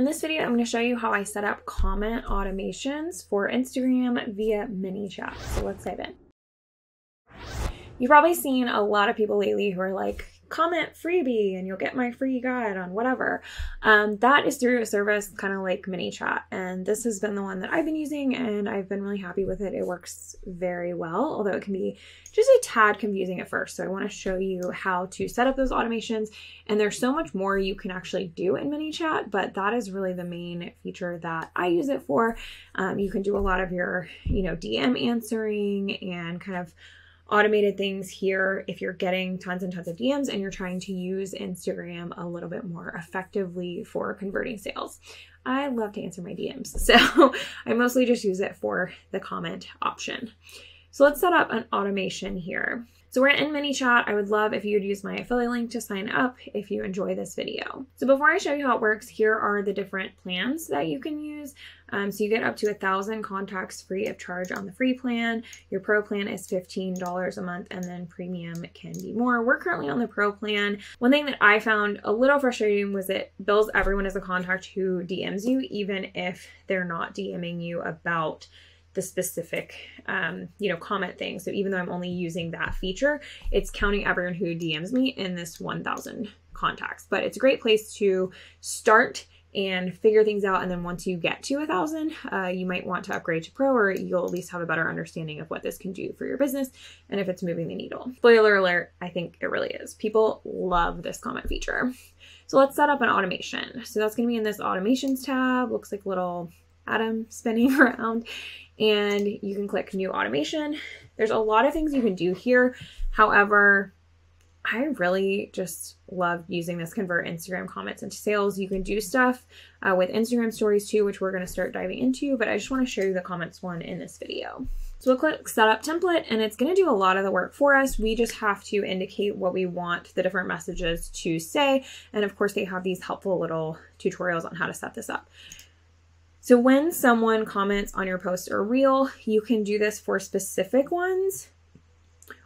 In this video, I'm going to show you how I set up comment automations for Instagram via ManyChat. So let's dive in. You've probably seen a lot of people lately who are like, comment freebie and you'll get my free guide on whatever. That is through a service kind of like ManyChat. And this has been the one that I've been using and I've been really happy with it. It works very well, although it can be just a tad confusing at first. So I want to show you how to set up those automations. And there's so much more you can actually do in ManyChat, but that is really the main feature that I use it for. You can do a lot of your, DM answering and kind of automated things here if you're getting tons and tons of DMs and you're trying to use Instagram a little bit more effectively for converting sales. I love to answer my DMs, so I mostly just use it for the comment option. So let's set up an automation here. So we're in ManyChat. I would love if you'd use my affiliate link to sign up if you enjoy this video. So before I show you how it works, here are the different plans that you can use. So you get up to 1,000 contacts free of charge on the free plan. Your pro plan is $15 a month, and then premium can be more. We're currently on the pro plan. One thing that I found a little frustrating was it bills everyone as a contact who DMs you, even if they're not DMing you about the specific, comment thing. So even though I'm only using that feature, it's counting everyone who DMs me in this 1,000 contacts. But it's a great place to start and figure things out. And then once you get to 1,000, you might want to upgrade to pro, or you'll at least have a better understanding of what this can do for your business and if it's moving the needle. Spoiler alert, I think it really is. People love this comment feature. So let's set up an automation. So that's going to be in this automations tab. Looks like a little atom spinning around, and you can click new automation. There's a lot of things you can do here. However, I really just love using this convert Instagram comments into sales. You can do stuff with Instagram stories too, which we're going to start diving into, but I just want to show you the comments one in this video. So we'll click setup template, and it's going to do a lot of the work for us. We just have to indicate what we want the different messages to say. And of course they have these helpful little tutorials on how to set this up. So when someone comments on your post or reel, you can do this for specific ones,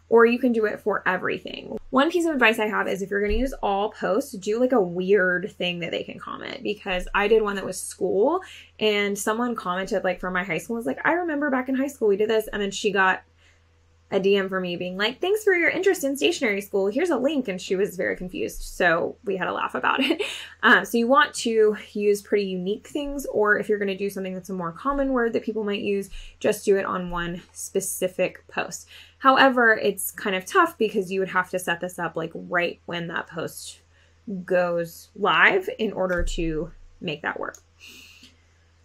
or you can do it for everything. One piece of advice I have is if you're going to use all posts, do like a weird thing that they can comment, because I did one that was school and someone commented like from my high school, was like, I remember back in high school we did this. And then she got a DM from me being like, thanks for your interest in stationery school. Here's a link. And she was very confused. So we had a laugh about it. So you want to use pretty unique things, or if you're going to do something that's a more common word that people might use, just do it on one specific post. However, it's kind of tough because you would have to set this up like right when that post goes live in order to make that work.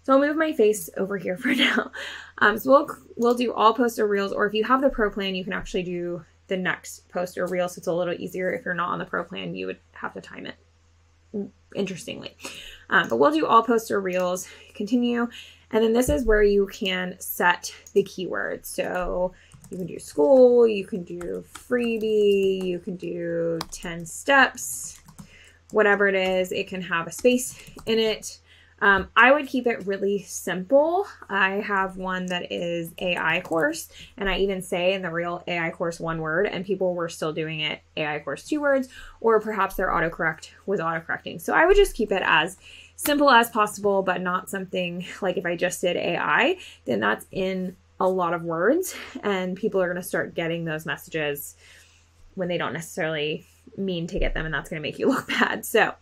So I'll move my face over here for now. So we'll do all posts or reels, or if you have the pro plan, you can actually do the next post or reel. So it's a little easier. If you're not on the pro plan, you would have to time it interestingly. But we'll do all posts or reels, continue. And then this is where you can set the keywords. So you can do school, you can do freebie, you can do 10 steps, whatever it is, it can have a space in it. I would keep it really simple. I have one that is AI course, and I even say in the real AI course one word, and people were still doing it AI course two words, or perhaps their autocorrect was autocorrecting. So I would just keep it as simple as possible, but not something like if I just did AI, then that's in a lot of words and people are going to start getting those messages when they don't necessarily mean to get them, and that's going to make you look bad. So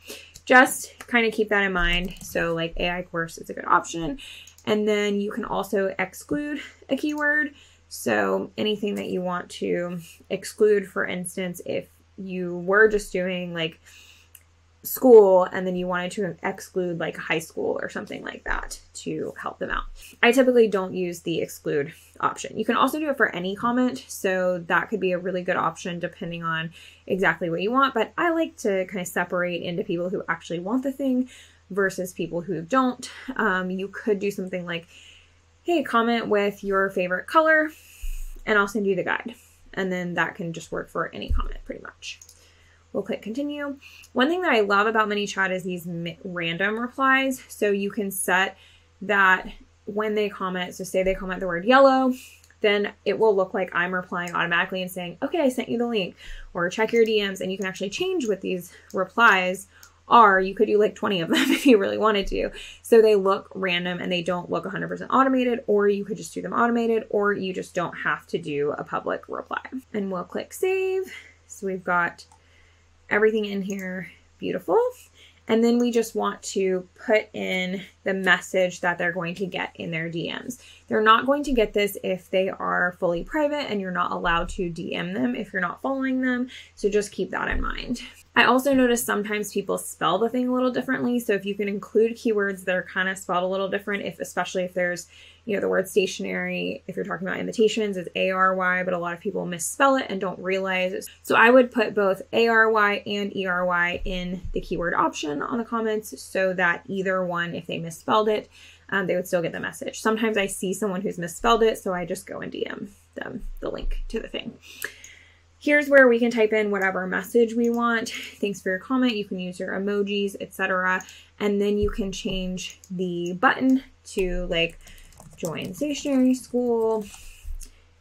just kind of keep that in mind. So like AI course is a good option. And then you can also exclude a keyword. So anything that you want to exclude, for instance, if you were just doing like school and then you wanted to exclude like high school or something like that to help them out. I typically don't use the exclude option. You can also do it for any comment. So that could be a really good option depending on exactly what you want. But I like to kind of separate into people who actually want the thing versus people who don't. You could do something like, hey, comment with your favorite color and I'll send you the guide. And then that can just work for any comment pretty much. We'll click continue. One thing that I love about ManyChat is these random replies. So you can set that when they comment, so say they comment the word yellow, then it will look like I'm replying automatically and saying, okay, I sent you the link, or check your DMs. And you can actually change what these replies are, you could do like 20 of them if you really wanted to. So they look random and they don't look 100% automated, or you could just do them automated, or you just don't have to do a public reply. And we'll click save. So we've got everything in here. Beautiful. And then we just want to put in the message that they're going to get in their DMs. They're not going to get this if they are fully private and you're not allowed to DM them if you're not following them. So just keep that in mind. I also notice sometimes people spell the thing a little differently. So if you can include keywords that are kind of spelled a little different, especially if there's, you know, the word stationery, if you're talking about invitations, is A-R-Y, but a lot of people misspell it and don't realize it. So I would put both A-R-Y and E-R-Y in the keyword option on the comments so that either one, if they misspelled it, they would still get the message. Sometimes I see someone who's misspelled it, so I just go and DM them the link to the thing. Here's where we can type in whatever message we want. Thanks for your comment. You can use your emojis, etc. And then you can change the button to like join stationery school,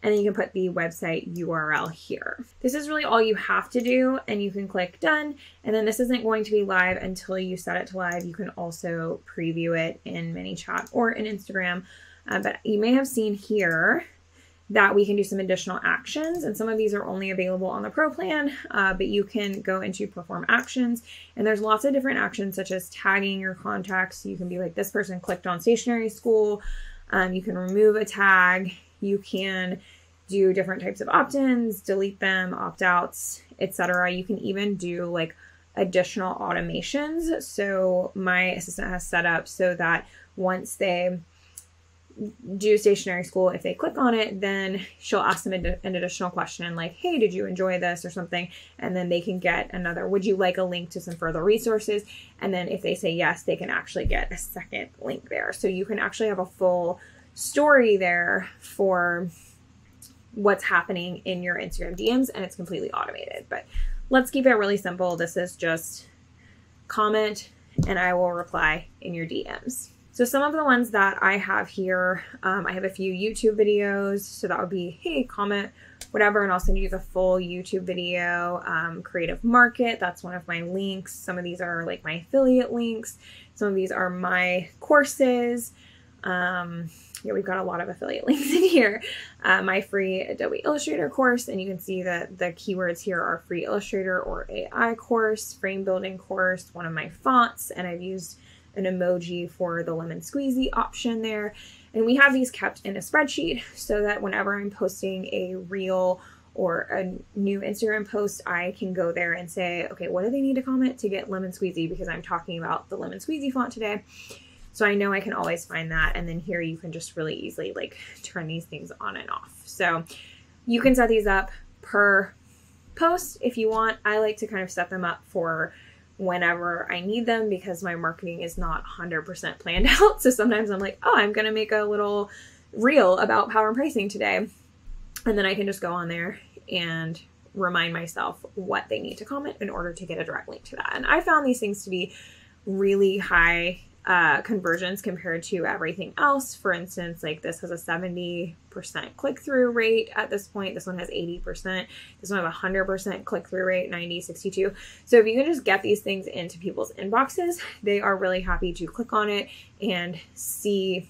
and then you can put the website URL here. This is really all you have to do, and you can click done. And then this isn't going to be live until you set it to live. You can also preview it in ManyChat or in Instagram, but you may have seen here that we can do some additional actions, and some of these are only available on the pro plan, but you can go into perform actions, and there's lots of different actions such as tagging your contacts. You can be like, this person clicked on stationery school. You can remove a tag. You can do different types of opt-ins, delete them, opt-outs, etc. You can even do like additional automations. So my assistant has set up so that once they do stationery school, if they click on it, then she'll ask them an additional question like, hey, did you enjoy this or something? And then they can get another, would you like a link to some further resources? And then if they say yes, they can actually get a second link there. So you can actually have a full story there for what's happening in your Instagram DMs, and it's completely automated. But let's keep it really simple. This is just comment and I will reply in your DMs. So some of the ones that I have here, I have a few YouTube videos. So that would be, hey, comment, whatever, and I'll send you the full YouTube video. Creative Market, that's one of my links. Some of these are like my affiliate links. Some of these are my courses. Yeah, we've got a lot of affiliate links in here. My free Adobe Illustrator course, and you can see that the keywords here are free Illustrator or AI course, frame building course, one of my fonts, and I've used an emoji for the Lemon Squeezy option there. And we have these kept in a spreadsheet so that whenever I'm posting a reel or a new Instagram post, I can go there and say, okay, what do they need to comment to get Lemon Squeezy? Because I'm talking about the Lemon Squeezy font today. So I know I can always find that. And then here you can just really easily like turn these things on and off. So you can set these up per post if you want. I like to kind of set them up for whenever I need them because my marketing is not 100% planned out. So sometimes I'm like, oh, I'm going to make a little reel about power and pricing today. And then I can just go on there and remind myself what they need to comment in order to get a direct link to that. And I found these things to be really high conversions compared to everything else. For instance, like this has a 70% click-through rate at this point. This one has 80%. This one has 100% click-through rate, 90, 62. So if you can just get these things into people's inboxes, they are really happy to click on it and see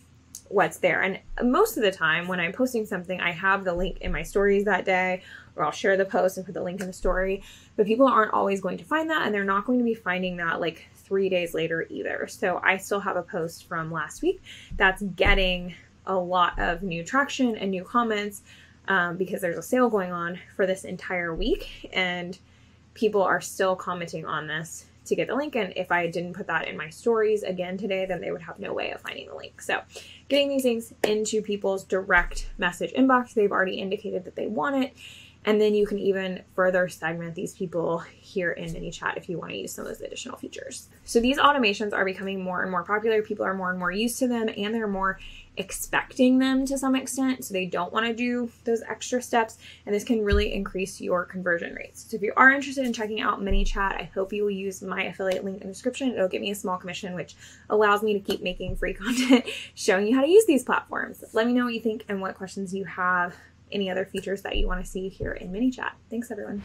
what's there. And most of the time when I'm posting something, I have the link in my stories that day, or I'll share the post and put the link in the story, but people aren't always going to find that. And they're not going to be finding that like 3 days later either. So I still have a post from last week that's getting a lot of new traction and new comments because there's a sale going on for this entire week and people are still commenting on this to get the link. And if I didn't put that in my stories again today, then they would have no way of finding the link. So getting these things into people's direct message inbox, they've already indicated that they want it. And then you can even further segment these people here in ManyChat if you want to use some of those additional features. So these automations are becoming more and more popular. People are more and more used to them, and they're more expecting them to some extent. So they don't want to do those extra steps. And this can really increase your conversion rates. So if you are interested in checking out ManyChat, I hope you will use my affiliate link in the description. It'll give me a small commission, which allows me to keep making free content showing you how to use these platforms. Let me know what you think and what questions you have. Any other features that you want to see here in ManyChat. Thanks, everyone.